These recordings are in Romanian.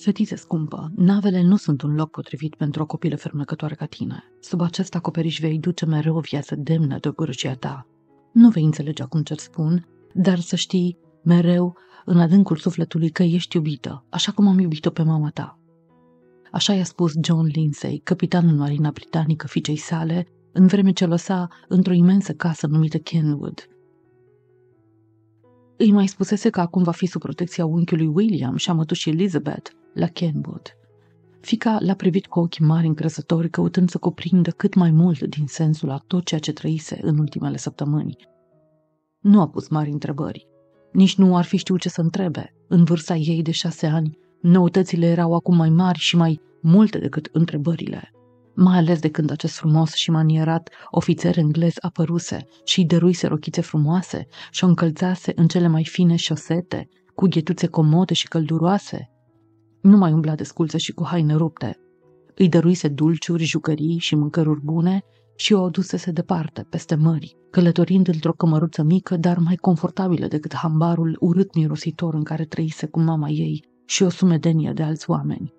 Fetițe scumpă, navele nu sunt un loc potrivit pentru o copilă fermecătoare ca tine. Sub acest acoperiș vei duce mereu o viață demnă de gârșia ta. Nu vei înțelege acum ce-ți spun, dar să știi mereu în adâncul sufletului că ești iubită, așa cum am iubit-o pe mama ta. Așa i-a spus John Lindsay, capitanul Marina Britanică fiicei sale, în vreme ce lăsa într-o imensă casă numită Kenwood. Îi mai spusese că acum va fi sub protecția unchiului William și a mătușii Elizabeth la Kenwood. Fica l-a privit cu ochii mari încrezători, căutând să cuprindă cât mai mult din sensul la tot ceea ce trăise în ultimele săptămâni. Nu a pus mari întrebări. Nici nu ar fi știut ce să întrebe. În vârsta ei de 6 ani, noutățile erau acum mai mari și mai multe decât întrebările. Mai ales de când acest frumos și manierat ofițer englez apăruse și-i dăruise rochițe frumoase și-o încălțase în cele mai fine șosete, cu ghetuțe comode și călduroase. Nu mai umbla desculță și cu haine rupte. Îi dăruise dulciuri, jucării și mâncăruri bune și o adusese departe, peste mări, călătorind într-o cămăruță mică, dar mai confortabilă decât hambarul urât-mirositor în care trăise cu mama ei și o sumedenie de alți oameni.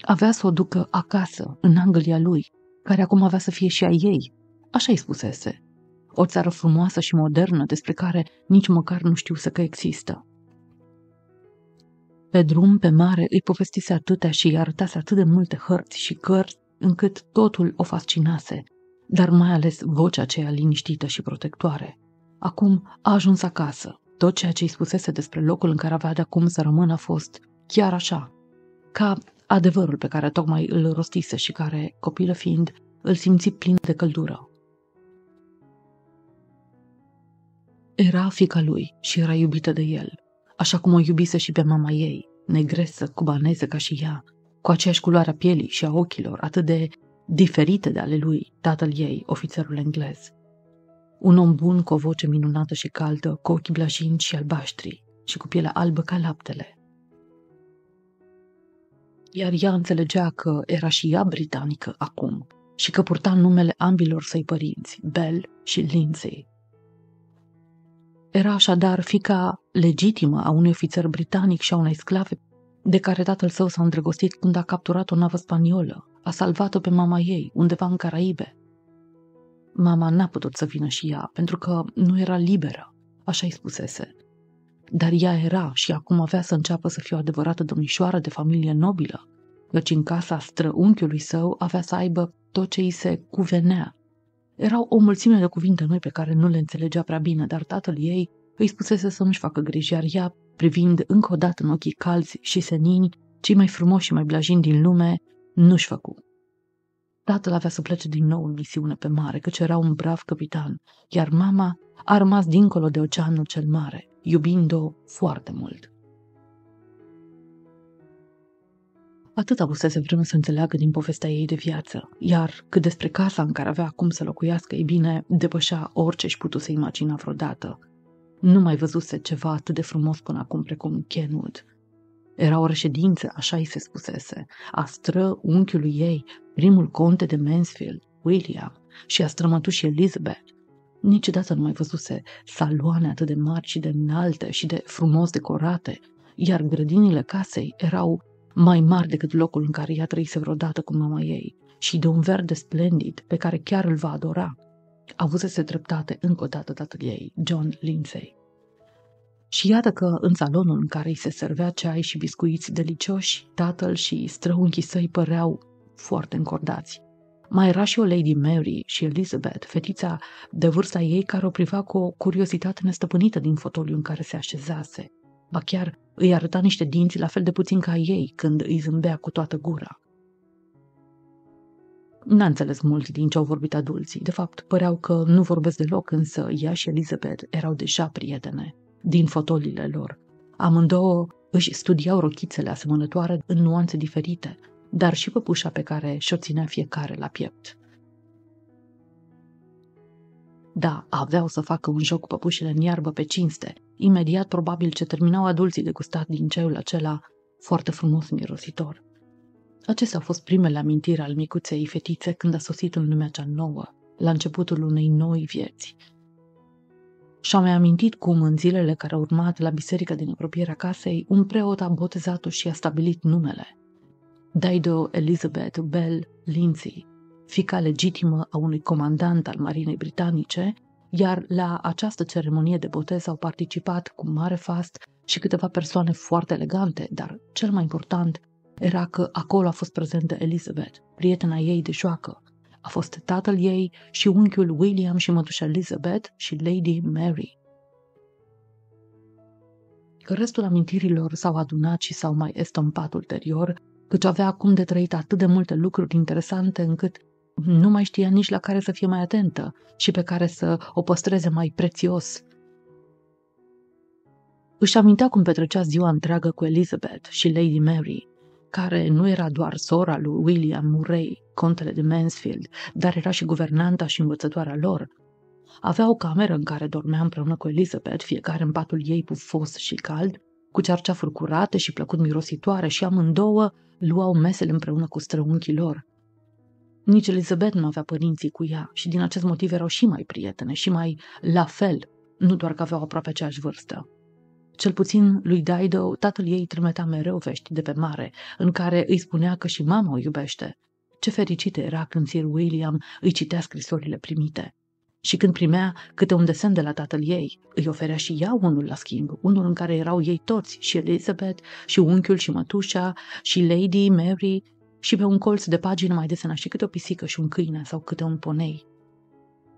Avea să o ducă acasă, în Anglia lui, care acum avea să fie și a ei, așa îi spusese. O țară frumoasă și modernă despre care nici măcar nu știuse că există. Pe drum, pe mare, îi povestise atâtea și îi arătase atât de multe hărți și cărți, încât totul o fascinase, dar mai ales vocea aceea liniștită și protectoare. Acum a ajuns acasă. Tot ceea ce îi spusese despre locul în care avea de acum să rămână a fost chiar așa, ca adevărul pe care tocmai îl rostise și care, copilă fiind, îl simți plin de căldură. Era fiica lui și era iubită de el, așa cum o iubise și pe mama ei, negresă, cubaneză ca și ea, cu aceeași culoare a pielii și a ochilor, atât de diferite de ale lui, tatăl ei, ofițerul englez. Un om bun cu o voce minunată și caldă, cu ochii blajini și albaștri și cu pielea albă ca laptele. Iar ea înțelegea că era și ea britanică acum și că purta numele ambilor săi părinți, Belle și Lindsay. Era așadar fiica legitimă a unui ofițer britanic și a unei sclave de care tatăl său s-a îndrăgostit când a capturat o navă spaniolă, a salvat-o pe mama ei, undeva în Caraibe. Mama n-a putut să vină și ea, pentru că nu era liberă, așa îi spusese. Dar ea era și acum avea să înceapă să fie o adevărată domnișoară de familie nobilă, căci în casa străunchiului său avea să aibă tot ce îi se cuvenea. Erau o mulțime de cuvinte noi pe care nu le înțelegea prea bine, dar tatăl ei îi spusese să nu-și facă griji, iar ea, privind încă o dată în ochii calzi și senini, cei mai frumoși și mai blajini din lume, nu-și făcu. Tatăl avea să plece din nou în misiune pe mare, căci era un brav capitan, iar mama a rămas dincolo de oceanul cel mare, iubind-o foarte mult. Atât avusese vreme să înțeleagă din povestea ei de viață, iar cât despre casa în care avea acum să locuiască, ei bine, depășea orice își putuse imagina vreodată. Nu mai văzuse ceva atât de frumos până acum precum Kenwood. Era o reședință, așa îi se spusese, a străunchiului ei, primul conte de Mansfield, William, și a strămătușii Elizabeth. Niciodată nu mai văzuse saloane atât de mari și de înalte și de frumos decorate, iar grădinile casei erau mai mari decât locul în care ea trăise vreodată cu mama ei și de un verde splendid pe care chiar îl va adora. Avusese dreptate încă o dată tatăl ei, John Lindsay. Și iată că în salonul în care îi se servea ceai și biscuiți delicioși, tatăl și străunchii săi păreau foarte încordați. Mai era și o Lady Mary și Elizabeth, fetița de vârsta ei, care o priva cu o curiozitate nestăpânită din fotoliu în care se așezase. Ba chiar îi arăta niște dinți la fel de puțin ca ei când îi zâmbea cu toată gura. N-a înțeles mult din ce au vorbit adulții. De fapt, păreau că nu vorbesc deloc, însă ea și Elizabeth erau deja prietene din fotolile lor. Amândouă își studiau rochițele asemănătoare în nuanțe diferite, dar și păpușa pe care și-o ținea fiecare la piept. Da, aveau să facă un joc cu păpușile în iarbă pe cinste, imediat probabil ce terminau adulții de gustat din ceaiul acela foarte frumos mirositor. Acestea au fost primele amintiri al micuței fetițe când a sosit în lumea cea nouă, la începutul unei noi vieți. Și-a mai amintit cum, în zilele care au urmat la biserica din apropierea casei, un preot a botezat-o și a stabilit numele. Dido Elizabeth Belle Lindsay, fiica legitimă a unui comandant al Marinei Britanice, iar la această ceremonie de botez au participat cu mare fast și câteva persoane foarte elegante, dar cel mai important era că acolo a fost prezentă Elizabeth, prietena ei de joacă. A fost tatăl ei și unchiul William și mătușa Elizabeth și Lady Mary. Restul amintirilor s-au adunat și s-au mai estompat ulterior, căci avea acum de trăit atât de multe lucruri interesante încât nu mai știa nici la care să fie mai atentă și pe care să o păstreze mai prețios. Își amintea cum petrecea ziua întreagă cu Elizabeth și Lady Mary, care nu era doar sora lui William Murray, contele de Mansfield, dar era și guvernanta și învățătoarea lor. Avea o cameră în care dormea împreună cu Elizabeth, fiecare în patul ei pufos și cald, cu cearceafuri curate și plăcut mirositoare, și amândouă luau mesele împreună cu străunchii lor. Nici Elizabeth nu avea părinții cu ea și din acest motiv erau și mai prietene și mai la fel, nu doar că aveau aproape aceeași vârstă. Cel puțin lui Dido, tatăl ei trimitea mereu vești de pe mare, în care îi spunea că și mama o iubește. Ce fericită era când Sir William îi citea scrisorile primite. Și când primea câte un desen de la tatăl ei, îi oferea și ea unul la schimb, unul în care erau ei toți, și Elizabeth, și unchiul și mătușa, și Lady Mary, și pe un colț de pagină mai desena și câte o pisică și un câine sau câte un ponei.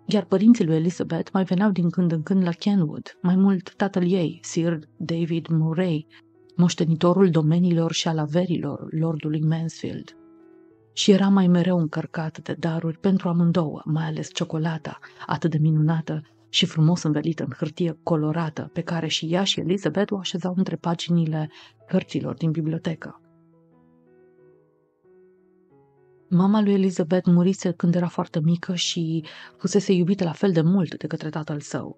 Iar părinții lui Elizabeth mai veneau din când în când la Kenwood, mai mult tatăl ei, Sir David Murray, moștenitorul domeniilor și al averilor lordului Mansfield. Și era mai mereu încărcat de daruri pentru amândouă, mai ales ciocolata, atât de minunată și frumos învelită în hârtie colorată, pe care și ea și Elizabeth o așezau între paginile cărților din bibliotecă. Mama lui Elizabeth murise când era foarte mică și fusese iubită la fel de mult de către tatăl său.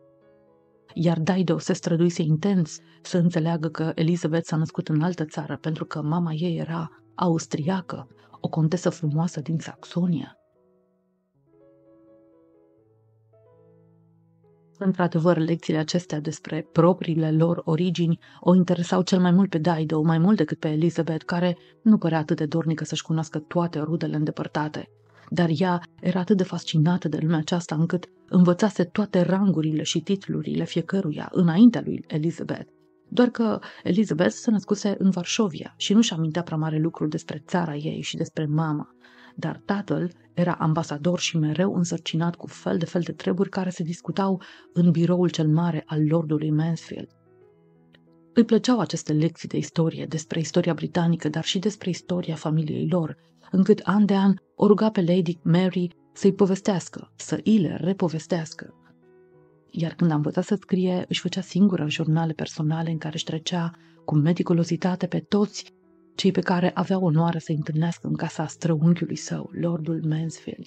Iar Dido se străduise intens să înțeleagă că Elizabeth s-a născut în altă țară, pentru că mama ei era austriacă, o contesă frumoasă din Saxonia. Într-adevăr, lecțiile acestea despre propriile lor origini o interesau cel mai mult pe Dido, mai mult decât pe Elizabeth, care nu părea atât de dornică să-și cunoască toate rudele îndepărtate. Dar ea era atât de fascinată de lumea aceasta încât învățase toate rangurile și titlurile fiecăruia înaintea lui Elizabeth. Doar că Elizabeth se născuse în Varșovia și nu-și amintea prea mare lucru despre țara ei și despre mama, dar tatăl era ambasador și mereu însărcinat cu fel de fel de treburi care se discutau în biroul cel mare al lordului Mansfield. Îi plăceau aceste lecții de istorie, despre istoria britanică, dar și despre istoria familiei lor, încât an de an o ruga pe Lady Mary să-i povestească, să îi le repovestească. Iar când a învățat să scrie, își făcea singură jurnale personale în care își trecea cu meticulozitate pe toți cei pe care avea onoarea să-i întâlnească în casa străunchiului său, lordul Mansfield.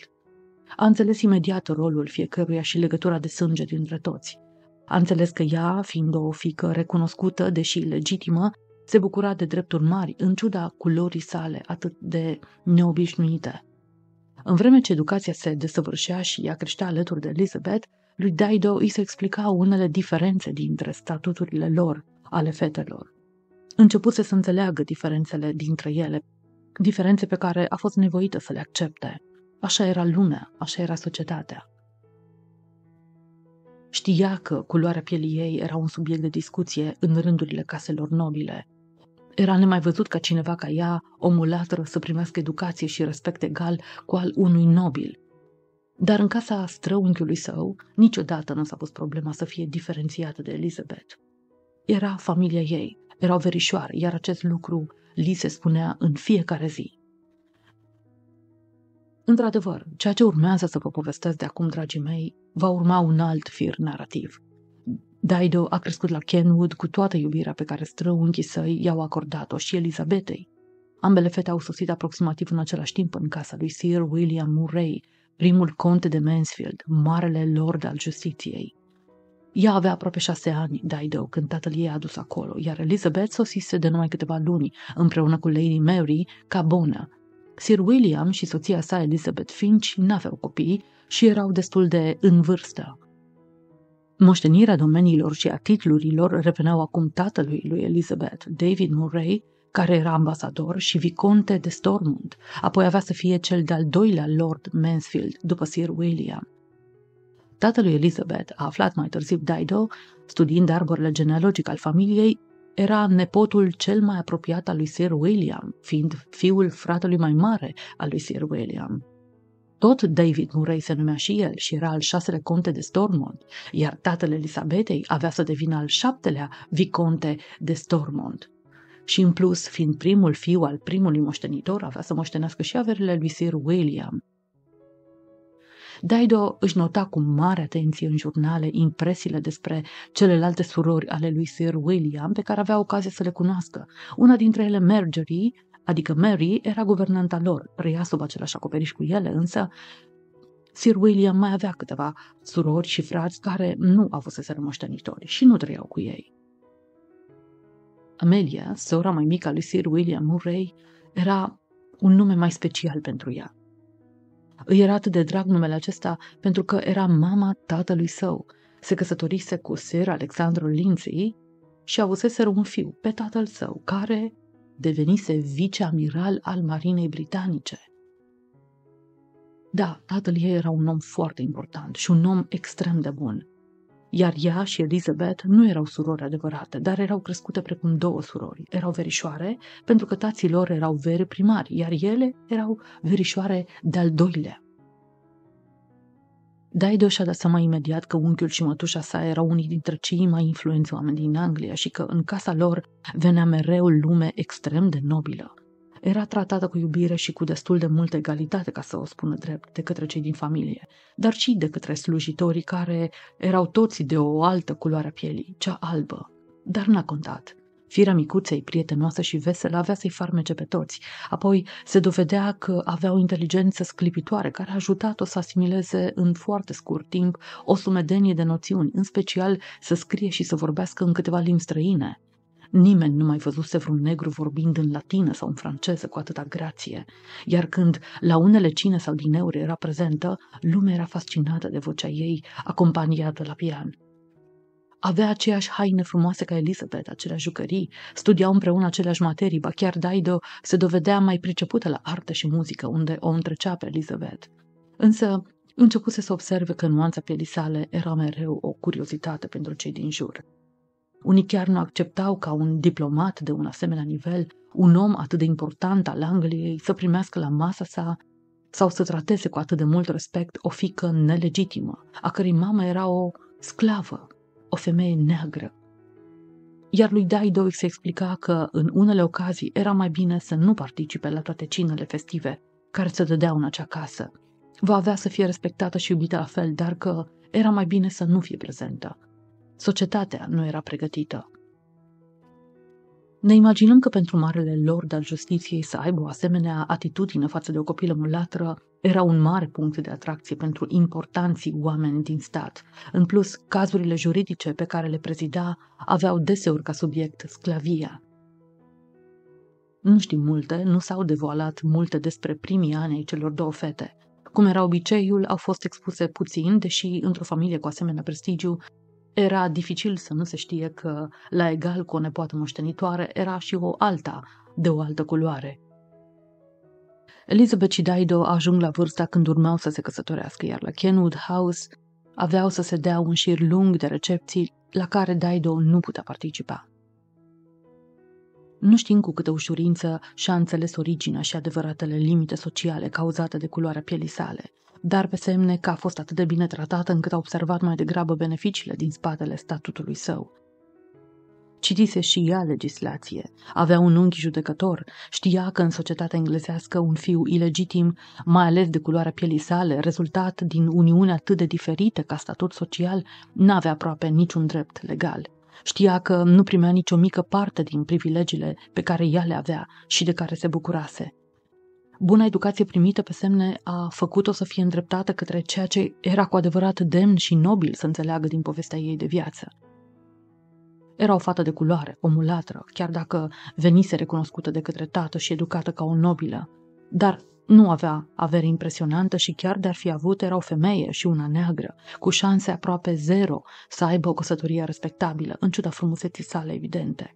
A înțeles imediat rolul fiecăruia și legătura de sânge dintre toți. A înțeles că ea, fiind o fiică recunoscută, deși legitimă, se bucura de drepturi mari, în ciuda culorii sale atât de neobișnuite. În vreme ce educația se desăvârșea și ea creștea alături de Elizabeth, lui Dido îi se explicau unele diferențe dintre statuturile lor, ale fetelor. Începuse să înțeleagă diferențele dintre ele, diferențe pe care a fost nevoită să le accepte. Așa era lumea, așa era societatea. Știa că culoarea pielii ei era un subiect de discuție în rândurile caselor nobile. Era nemai văzut ca cineva ca ea, o mulatră, să primească educație și respect egal cu al unui nobil. Dar în casa străunchiului său niciodată nu s-a pus problema să fie diferențiată de Elizabeth. Era familia ei, erau verișoare, iar acest lucru li se spunea în fiecare zi. Într-adevăr, ceea ce urmează să vă povestesc de acum, dragii mei, va urma un alt fir narrativ. Dido a crescut la Kenwood cu toată iubirea pe care străunchii săi i-au acordat-o și Elizabetei. Ambele fete au sosit aproximativ în același timp în casa lui Sir William Murray, primul conte de Mansfield, marele lord al justiției. Ea avea aproape 6 ani, Dido, când tatăl ei a adus acolo, iar Elizabeth sosise de numai câteva luni, împreună cu Lady Mary, ca bonă. Sir William și soția sa, Elizabeth Finch, n-aveau copii și erau destul de în vârstă. Moștenirea domeniilor și a titlurilor reveneau acum tatălui lui Elizabeth, David Murray, care era ambasador și viconte de Stormont, apoi avea să fie cel de-al doilea Lord Mansfield, după Sir William. Tatălui Elizabeth, a aflat mai târziu Dido, studiind arborele genealogic al familiei, era nepotul cel mai apropiat al lui Sir William, fiind fiul fratelui mai mare al lui Sir William. Tot David Murray se numea și el și era al șaselea conte de Stormont, iar tatăl Elizabetei avea să devină al șaptelea viconte de Stormont. Și în plus, fiind primul fiu al primului moștenitor, avea să moștenească și averile lui Sir William. Dido își nota cu mare atenție în jurnale impresiile despre celelalte surori ale lui Sir William pe care avea ocazia să le cunoască. Una dintre ele, Margery, adică Mary, era guvernanta lor, trăia sub același acoperiș cu ele, însă Sir William mai avea câteva surori și frați care nu avuseseră moștenitori și nu trăiau cu ei. Amelia, sora mai mică a lui Sir William Murray, era un nume mai special pentru ea. Îi era atât de drag numele acesta pentru că era mama tatălui său, se căsătorise cu Sir Alexandru Lindsay și avuseseră un fiu pe tatăl său, care devenise viceamiral al Marinei Britanice. Da, tatăl ei era un om foarte important și un om extrem de bun, iar ea și Elizabeth nu erau surori adevărate, dar erau crescute precum două surori. Erau verișoare pentru că tații lor erau veri primari, iar ele erau verișoare de-al doilea. Dido și-a dat seama imediat că unchiul și mătușa sa erau unii dintre cei mai influenți oameni din Anglia și că în casa lor venea mereu lume extrem de nobilă. Era tratată cu iubire și cu destul de multă egalitate, ca să o spună drept, de către cei din familie, dar și de către slujitorii care erau toți de o altă culoare a pielii, cea albă. Dar n-a contat. Firea micuței, prietenoasă și veselă, avea să-i farmece pe toți. Apoi se dovedea că avea o inteligență sclipitoare care a ajutat-o să asimileze în foarte scurt timp o sumedenie de noțiuni, în special să scrie și să vorbească în câteva limbi străine. Nimeni nu mai văzuse vreun negru vorbind în latină sau în franceză cu atâta grație, iar când la unele cine sau dineuri era prezentă, lumea era fascinată de vocea ei, acompaniată la pian. Avea aceeași haine frumoase ca Elizabeth, aceleași jucării, studiau împreună aceleași materii, ba chiar Dido se dovedea mai pricepută la artă și muzică, unde o întrecea pe Elizabeth. Însă începuse să observe că nuanța pielii sale era mereu o curiozitate pentru cei din jur. Unii chiar nu acceptau ca un diplomat de un asemenea nivel, un om atât de important al Angliei, să primească la masa sa sau să trateze cu atât de mult respect o fiică nelegitimă, a cărei mamă era o sclavă, o femeie neagră. Iar lui Dido se explica că în unele ocazii era mai bine să nu participe la toate cinele festive care se dădeau în acea casă. Va avea să fie respectată și iubită la fel, dar că era mai bine să nu fie prezentă. Societatea nu era pregătită. Ne imaginăm că pentru marele lord al justiției să aibă o asemenea atitudine față de o copilă mulatră era un mare punct de atracție pentru importanții oameni din stat. În plus, cazurile juridice pe care le prezida aveau deseori ca subiect sclavia. Nu știm multe, nu s-au devoalat multe despre primii ani ai celor două fete. Cum era obiceiul, au fost expuse puțin, deși într-o familie cu asemenea prestigiu era dificil să nu se știe că, la egal cu o nepoată moștenitoare, era și o alta, de o altă culoare. Elizabeth și Dido ajung la vârsta când urmau să se căsătorească, iar la Kenwood House aveau să se dea un șir lung de recepții la care Dido nu putea participa. Nu știm cu câtă ușurință și-a înțeles originea și adevăratele limite sociale cauzate de culoarea pielii sale, dar pe semne că a fost atât de bine tratată încât a observat mai degrabă beneficiile din spatele statutului său. Citise și ea legislație, avea un unchi judecător, știa că în societatea englezească un fiu ilegitim, mai ales de culoarea pielii sale, rezultat din uniune atât de diferite ca statut social, n-avea aproape niciun drept legal. Știa că nu primea nicio mică parte din privilegiile pe care ea le avea și de care se bucurase. Buna educație primită pe semne a făcut-o să fie îndreptată către ceea ce era cu adevărat demn și nobil să înțeleagă din povestea ei de viață. Era o fată de culoare, o mulatră, chiar dacă venise recunoscută de către tată și educată ca o nobilă, dar Nu avea avere impresionantă și chiar de-ar fi avut, era o femeie și una neagră, cu șanse aproape zero să aibă o căsătorie respectabilă, în ciuda frumuseții sale evidente.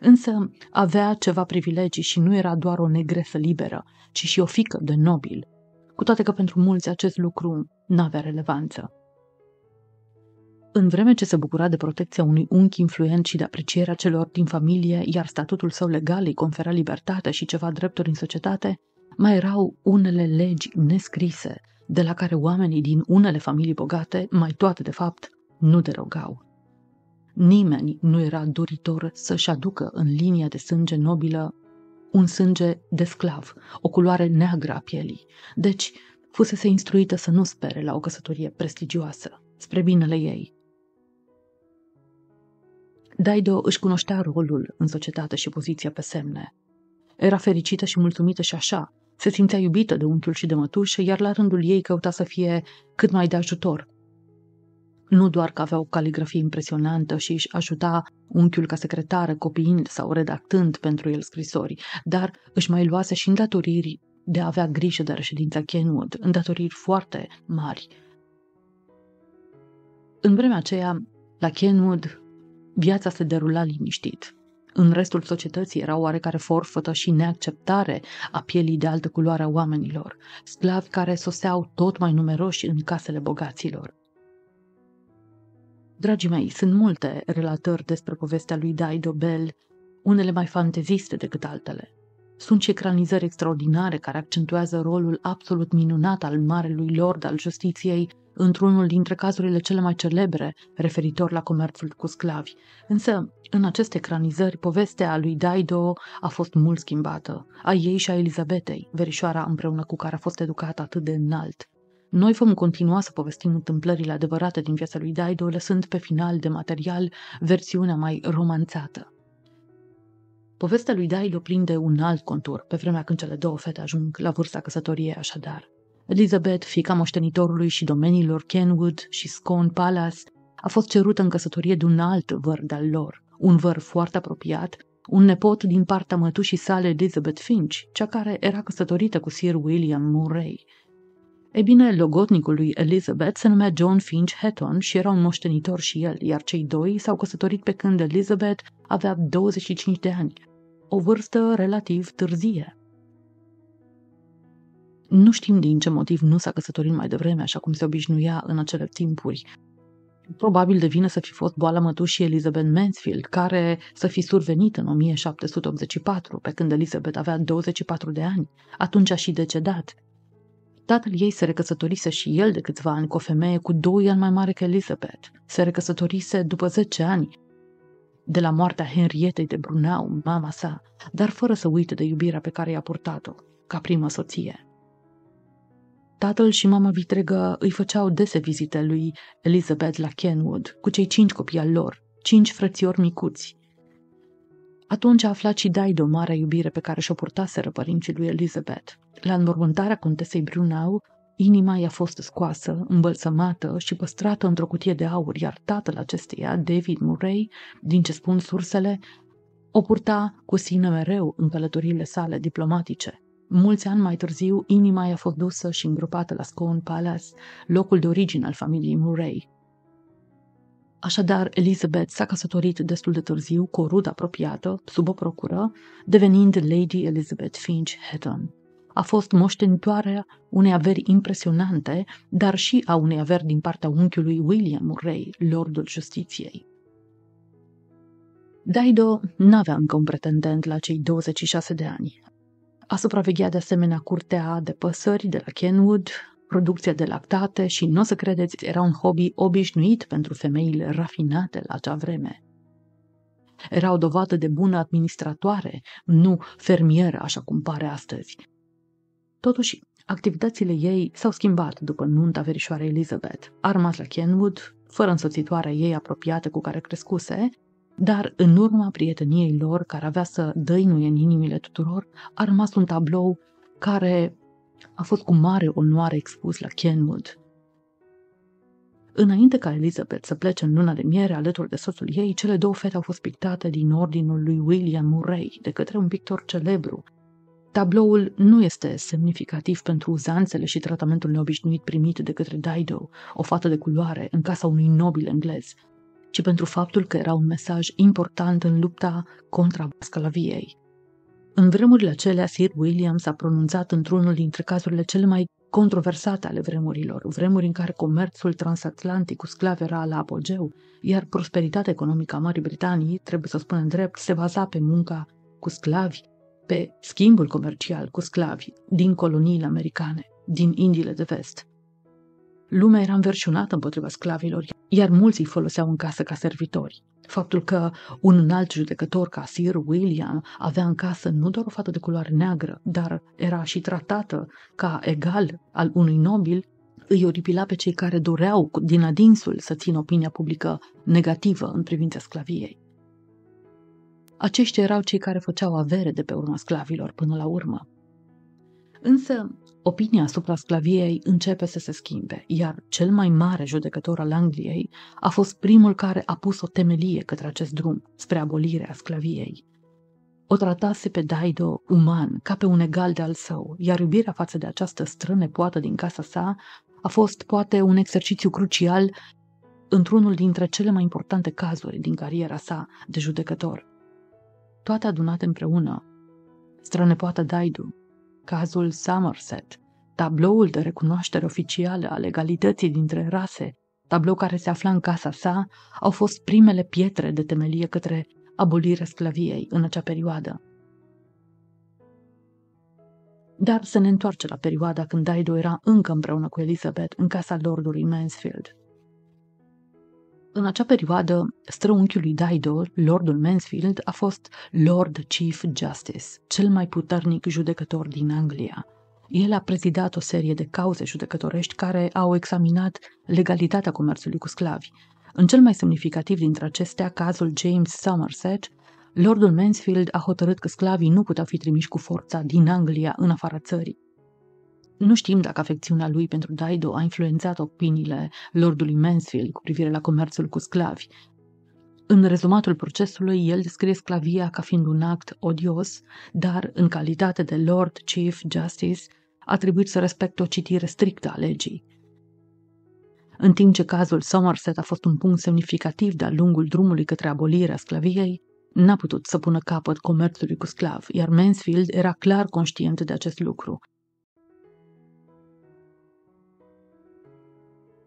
Însă avea ceva privilegii și nu era doar o negresă liberă, ci și o fiică de nobil, cu toate că pentru mulți acest lucru n-avea relevanță. În vreme ce se bucura de protecția unui unchi influent și de aprecierea celor din familie, iar statutul său legal îi confera libertate și ceva drepturi în societate, mai erau unele legi nescrise, de la care oamenii din unele familii bogate, mai toate de fapt, nu derogau. Nimeni nu era doritor să-și aducă în linia de sânge nobilă un sânge de sclav, o culoare neagră a pielii, deci fusese instruită să nu spere la o căsătorie prestigioasă, spre binele ei. Dido își cunoștea rolul în societate și poziția pe semne. Era fericită și mulțumită și așa, se simțea iubită de unchiul și de mătușă, iar la rândul ei căuta să fie cât mai de ajutor. Nu doar că avea o caligrafie impresionantă și își ajuta unchiul ca secretară copiind sau redactând pentru el scrisori, dar își mai luase și îndatoriri de a avea grijă de reședința Kenwood, îndatoriri foarte mari. În vremea aceea, la Kenwood, viața se derula liniștit. În restul societății era oarecare forfătă și neacceptare a pielii de altă culoare a oamenilor, sclavi care soseau tot mai numeroși în casele bogaților. Dragii mei, sunt multe relatări despre povestea lui Dido Belle, unele mai fanteziste decât altele. Sunt și ecranizări extraordinare care accentuează rolul absolut minunat al marelui lord al justiției într-unul dintre cazurile cele mai celebre referitor la comerțul cu sclavi. Însă, în aceste ecranizări, povestea lui Dido a fost mult schimbată, a ei și a Elizabetei, verișoara împreună cu care a fost educată atât de înalt. Noi vom continua să povestim întâmplările adevărate din viața lui Dido, lăsând pe final de material versiunea mai romanțată. Povestea lui Dido prinde un alt contur, pe vremea când cele două fete ajung la vârsta căsătoriei așadar. Elizabeth, fiica moștenitorului și domeniilor Kenwood și Scone Palace, a fost cerută în căsătorie de un alt văr de-al lor, un văr foarte apropiat, un nepot din partea mătușii sale Elizabeth Finch, cea care era căsătorită cu Sir William Murray. E bine, logotnicul lui Elizabeth se numea John Finch Hatton și era un moștenitor și el, iar cei doi s-au căsătorit pe când Elizabeth avea 25 de ani, o vârstă relativ târzie. Nu știm din ce motiv nu s-a căsătorit mai devreme, așa cum se obișnuia în acele timpuri. Probabil de vină să fi fost boala mătușii Elizabeth Mansfield, care să fi survenit în 1784, pe când Elizabeth avea 24 de ani. Atunci a și decedat. Tatăl ei se recăsătorise și el de câțiva ani cu o femeie cu 2 ani mai mare ca Elizabeth. Se recăsătorise după 10 ani de la moartea Henrietei de Bruneau, mama sa, dar fără să uite de iubirea pe care i-a purtat-o ca primă soție. Tatăl și mama vitregă îi făceau dese vizite lui Elizabeth la Kenwood, cu cei 5 copii al lor, 5 frățiori micuți. Atunci a aflat și Dido marea iubire pe care și-o purtaseră părinții lui Elizabeth. La înmormântarea contesei Bruneau, inima i-a fost scoasă, îmbălsămată și păstrată într-o cutie de aur, iar tatăl acesteia, David Murray, din ce spun sursele, o purta cu sine mereu în călătoriile sale diplomatice. Mulți ani mai târziu, inima i-a fost dusă și îngropată la Scone Palace, locul de origine al familiei Murray. Așadar, Elizabeth s-a căsătorit destul de târziu cu o rudă apropiată, sub o procură, devenind Lady Elizabeth Finch Hatton. A fost moștenitoarea unei averi impresionante, dar și a unei averi din partea unchiului William Murray, lordul justiției. Dido n-avea încă un pretendent la cei 26 de ani. A supravegheat de asemenea curtea de păsări de la Kenwood, producția de lactate și, nu o să credeți, era un hobby obișnuit pentru femeile rafinate la acea vreme. Era o dovadă de bună administratoare, nu fermieră, așa cum pare astăzi. Totuși, activitățile ei s-au schimbat după nunta verișoarei Elizabeth. A rămas la Kenwood, fără însoțitoarea ei apropiată cu care crescuse, dar în urma prieteniei lor, care avea să dăinuie în inimile tuturor, a rămas un tablou care a fost cu mare onoare expus la Kenwood. Înainte ca Elizabeth să plece în luna de miere alături de soțul ei, cele două fete au fost pictate din ordinul lui William Murray de către un pictor celebru, Tabloul nu este semnificativ pentru uzanțele și tratamentul neobișnuit primit de către Dido, o fată de culoare, în casa unui nobil englez, ci pentru faptul că era un mesaj important în lupta contra sclaviei. În vremurile acelea, Sir William s-a pronunțat într-unul dintre cazurile cele mai controversate ale vremurilor, vremuri în care comerțul transatlantic cu sclavi era la apogeu, iar prosperitatea economică a Marii Britanii, trebuie să spunem drept, se baza pe munca cu sclavi, pe schimbul comercial cu sclavi din coloniile americane, din Indiile de vest. Lumea era înverșunată împotriva sclavilor, iar mulți îi foloseau în casă ca servitori. Faptul că un înalt judecător ca Sir William avea în casă nu doar o fată de culoare neagră, dar era și tratată ca egal al unui nobil, îi oripila pe cei care doreau din adinsul să țină opinia publică negativă în privința sclaviei. Aceștia erau cei care făceau avere de pe urma sclavilor până la urmă. Însă, opinia asupra sclaviei începe să se schimbe, iar cel mai mare judecător al Angliei a fost primul care a pus o temelie către acest drum spre abolirea sclaviei. O tratase pe Dido uman, ca pe un egal de al său, iar iubirea față de această strănepoată din casa sa a fost poate un exercițiu crucial într-unul dintre cele mai importante cazuri din cariera sa de judecător. Toate adunate împreună, strănepoata Dido, cazul Somerset, tabloul de recunoaștere oficială a legalității dintre rase, tablou care se afla în casa sa, au fost primele pietre de temelie către abolirea sclaviei în acea perioadă. Dar să ne întoarcem la perioada când Dido era încă împreună cu Elizabeth în casa lordului Mansfield. În acea perioadă, străunchiul lui Dido, lordul Mansfield, a fost Lord Chief Justice, cel mai puternic judecător din Anglia. El a prezidat o serie de cauze judecătorești care au examinat legalitatea comerțului cu sclavi. În cel mai semnificativ dintre acestea, cazul James Somerset, lordul Mansfield a hotărât că sclavii nu puteau fi trimiși cu forța din Anglia în afara țării. Nu știm dacă afecțiunea lui pentru Dido a influențat opiniile lordului Mansfield cu privire la comerțul cu sclavi. În rezumatul procesului, el descrie sclavia ca fiind un act odios, dar, în calitate de Lord Chief Justice, a trebuit să respecte o citire strictă a legii. În timp ce cazul Somerset a fost un punct semnificativ de-a lungul drumului către abolirea sclaviei, n-a putut să pună capăt comerțului cu sclavi, iar Mansfield era clar conștient de acest lucru.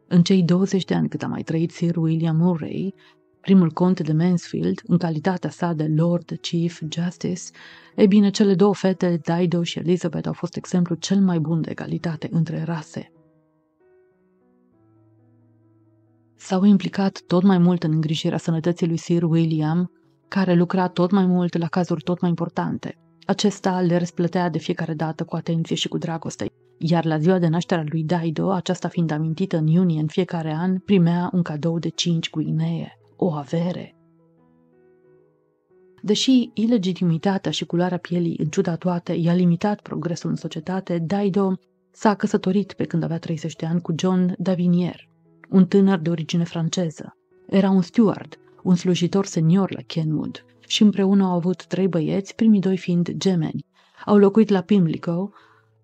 În cei 20 de ani cât a mai trăit Sir William Murray, primul conte de Mansfield, în calitatea sa de Lord Chief Justice, e bine, cele două fete, Dido și Elizabeth, au fost exemplul cel mai bun de egalitate între rase. S-au implicat tot mai mult în îngrijirea sănătății lui Sir William, care lucra tot mai mult la cazuri tot mai importante. Acesta le răsplătea de fiecare dată cu atenție și cu dragoste, iar la ziua de naștere a lui Dido, aceasta fiind amintită în iunie în fiecare an, primea un cadou de 5 guinee, o avere. Deși ilegitimitatea și culoarea pielii, în ciuda toate, i-a limitat progresul în societate, Dido s-a căsătorit pe când avea 30 de ani cu John Davinier, un tânăr de origine franceză. Era un steward, un slujitor senior la Kenwood, și împreună au avut 3 băieți, primii 2 fiind gemeni. Au locuit la Pimlico,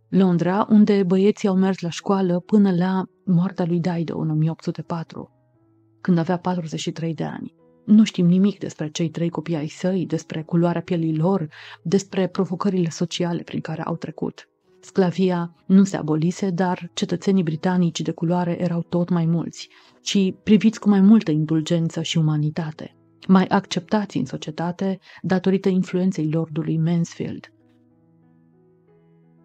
Londra, unde băieții au mers la școală până la moartea lui Dido în 1804, când avea 43 de ani. Nu știm nimic despre cei 3 copii ai săi, despre culoarea pielii lor, despre provocările sociale prin care au trecut. Sclavia nu se abolise, dar cetățenii britanici de culoare erau tot mai mulți și priviți cu mai multă indulgență și umanitate, mai acceptați în societate datorită influenței lordului Mansfield.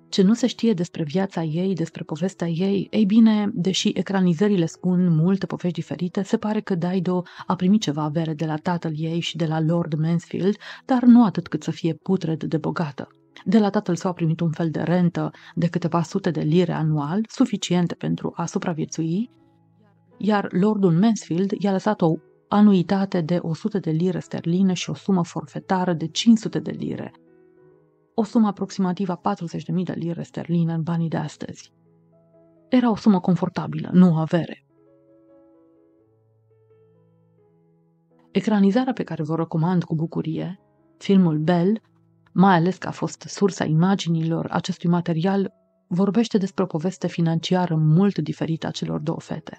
Ce nu se știe despre viața ei, despre povestea ei, ei bine, deși ecranizările spun multe povești diferite, se pare că Dido a primit ceva avere de la tatăl ei și de la Lord Mansfield, dar nu atât cât să fie putred de bogată. De la tatăl său a primit un fel de rentă de câteva sute de lire anual, suficiente pentru a supraviețui, iar Lordul Mansfield i-a lăsat o anuitate de 100 de lire sterline și o sumă forfetară de 500 de lire, o sumă aproximativă a 40.000 de lire sterline în banii de astăzi. Era o sumă confortabilă, nu o avere. Ecranizarea pe care vă recomand cu bucurie, filmul Belle, mai ales că a fost sursa imaginilor acestui material, vorbește despre o poveste financiară mult diferită a celor două fete.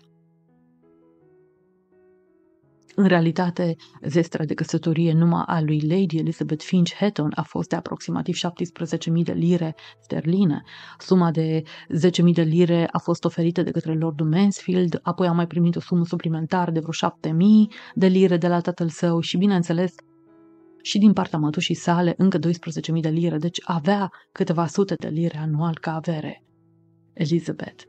În realitate, zestrea de căsătorie numai a lui Lady Elizabeth Finch Hatton a fost de aproximativ 17.000 de lire sterline. Suma de 10.000 de lire a fost oferită de către Lordul Mansfield, apoi a mai primit o sumă suplimentară de vreo 7.000 de lire de la tatăl său și, bineînțeles, și din partea mătușii sale încă 12.000 de lire, deci avea câteva sute de lire anual ca avere. Elizabeth.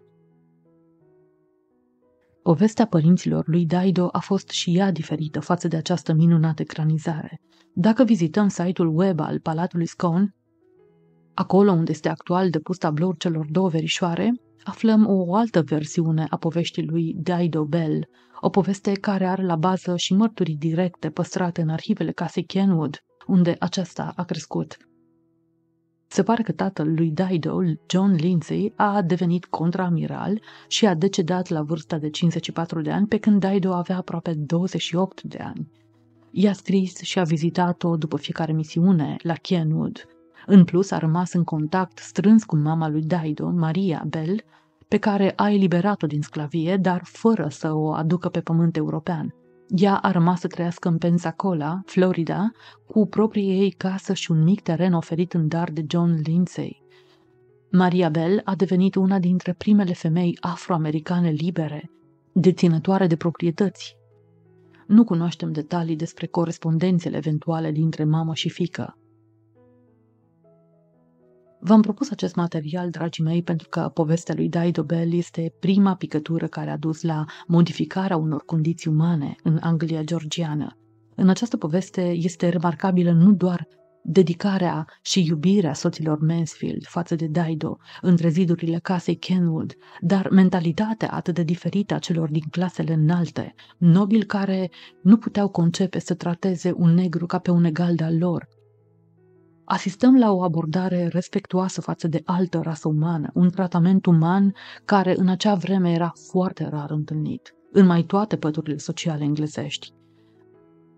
Povestea părinților lui Dido a fost și ea diferită față de această minunată ecranizare. Dacă vizităm site-ul web al Palatului Scone, acolo unde este actual depus tabloul celor două verișoare, aflăm o altă versiune a poveștii lui Dido Belle, o poveste care are la bază și mărturii directe păstrate în arhivele casei Kenwood, unde aceasta a crescut. Se pare că tatăl lui Dido, John Lindsay, a devenit contraamiral și a decedat la vârsta de 54 de ani, pe când Dido avea aproape 28 de ani. I-a scris și a vizitat-o după fiecare misiune la Kenwood. În plus, a rămas în contact strâns cu mama lui Dido, Maria Belle, pe care a eliberat-o din sclavie, dar fără să o aducă pe pământ european. Ea a rămas să trăiască în Pensacola, Florida, cu propria ei casă și un mic teren oferit în dar de John Lindsay. Maria Belle a devenit una dintre primele femei afroamericane libere, deținătoare de proprietăți. Nu cunoaștem detalii despre corespondențele eventuale dintre mamă și fiică. V-am propus acest material, dragii mei, pentru că povestea lui Dido Belle este prima picătură care a dus la modificarea unor condiții umane în Anglia georgiană. În această poveste este remarcabilă nu doar dedicarea și iubirea soților Mansfield față de Dido între zidurile casei Kenwood, dar mentalitatea atât de diferită a celor din clasele înalte, nobili care nu puteau concepe să trateze un negru ca pe un egal de-al lor. Asistăm la o abordare respectuoasă față de altă rasă umană, un tratament uman care în acea vreme era foarte rar întâlnit, în mai toate păturile sociale englezești.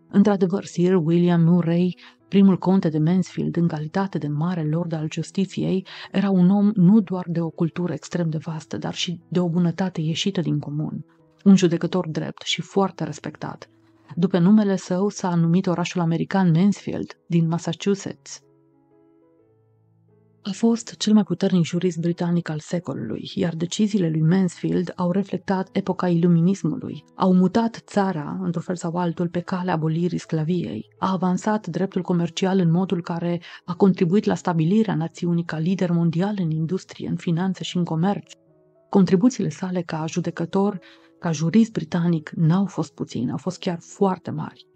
Într-adevăr, Sir William Murray, primul conte de Mansfield în calitate de mare lord al justiției, era un om nu doar de o cultură extrem de vastă, dar și de o bunătate ieșită din comun, un judecător drept și foarte respectat. După numele său s-a numit orașul american Mansfield din Massachusetts. A fost cel mai puternic jurist britanic al secolului, iar deciziile lui Mansfield au reflectat epoca iluminismului, au mutat țara, într-un fel sau altul, pe calea abolirii sclaviei, a avansat dreptul comercial în modul care a contribuit la stabilirea națiunii ca lider mondial în industrie, în finanțe și în comerț. Contribuțiile sale ca judecător, ca jurist britanic, n-au fost puțini, au fost chiar foarte mari.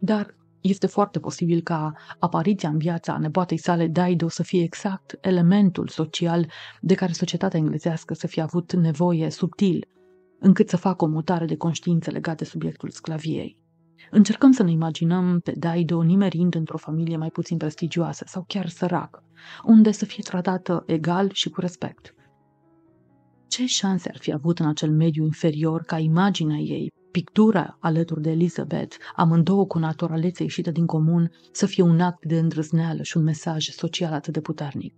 Dar este foarte posibil ca apariția în viața nepoatei sale Dido să fie exact elementul social de care societatea englezească să fie avut nevoie subtil, încât să facă o mutare de conștiință legată de subiectul sclaviei. Încercăm să ne imaginăm pe Dido nimerind într-o familie mai puțin prestigioasă sau chiar săracă, unde să fie tratată egal și cu respect. Ce șanse ar fi avut în acel mediu inferior ca imaginea ei, pictura alături de Elizabeth, amândouă cu naturalețe ieșită din comun, să fie un act de îndrăzneală și un mesaj social atât de puternic?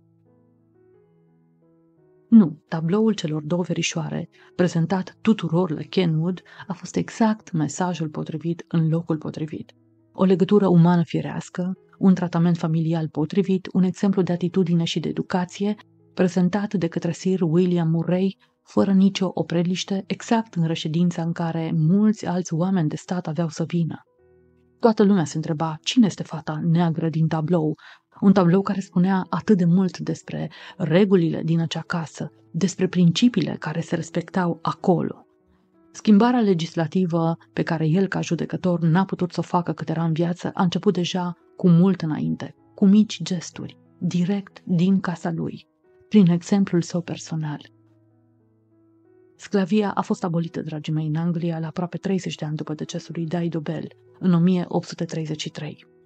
Nu, tabloul celor două verișoare, prezentat tuturor la Kenwood, a fost exact mesajul potrivit în locul potrivit. O legătură umană firească, un tratament familial potrivit, un exemplu de atitudine și de educație, prezentat de către Sir William Murray, fără nicio opreliște, exact în reședința în care mulți alți oameni de stat aveau să vină. Toată lumea se întreba cine este fata neagră din tablou, un tablou care spunea atât de mult despre regulile din acea casă, despre principiile care se respectau acolo. Schimbarea legislativă pe care el ca judecător n-a putut să o facă cât era în viață a început deja cu mult înainte, cu mici gesturi, direct din casa lui, prin exemplul său personal. Sclavia a fost abolită, dragii mei, în Anglia la aproape 30 de ani după decesul lui Dido Belle, în 1833.